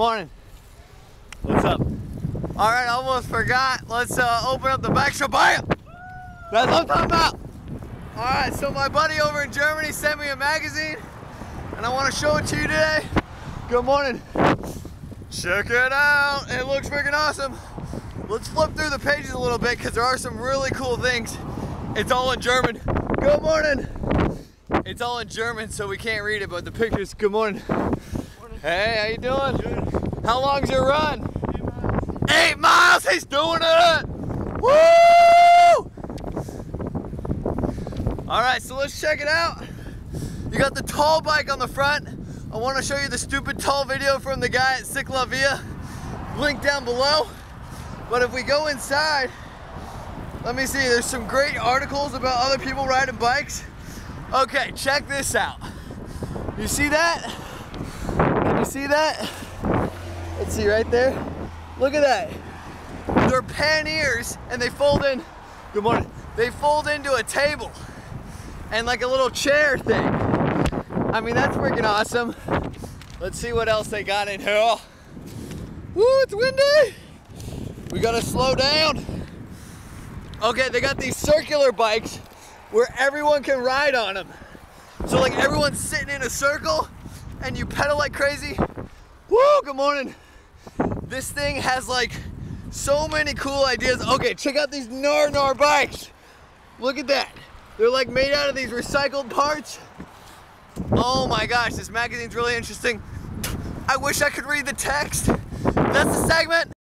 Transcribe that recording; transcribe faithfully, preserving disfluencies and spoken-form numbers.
morning. What's up? All right, almost forgot. Let's uh, open up the back. Shabaya! That's what I'm talking about. All right, so my buddy over in Germany sent me a magazine, and I want to show it to you today. Good morning. Check it out. It looks freaking awesome. Let's flip through the pages a little bit because there are some really cool things. It's all in German. Good morning. It's all in German, so we can't read it, but the pictures. Good morning. Morning. Hey, how you doing? Good. How long's your run? Eight miles. Eight miles. He's doing it. Woo! All right, so let's check it out. You got the tall bike on the front. I want to show you the stupid tall video from the guy at CicLaVia. Link down below. But if we go inside, let me see, there's some great articles about other people riding bikes. Okay, check this out. You see that? Can you see that? Let's see right there. Look at that. They're panniers and they fold in, good morning, they fold into a table and like a little chair thing. I mean, that's freaking awesome. Let's see what else they got in here. Woo, it's windy. We gotta slow down. Okay, they got these circular bikes where everyone can ride on them. So like everyone's sitting in a circle and you pedal like crazy. Woo, good morning. This thing has like so many cool ideas. Okay, check out these Nar Nar bikes. Look at that. They're like made out of these recycled parts. Oh my gosh, this magazine's really interesting. I wish I could read the text. That's the segment.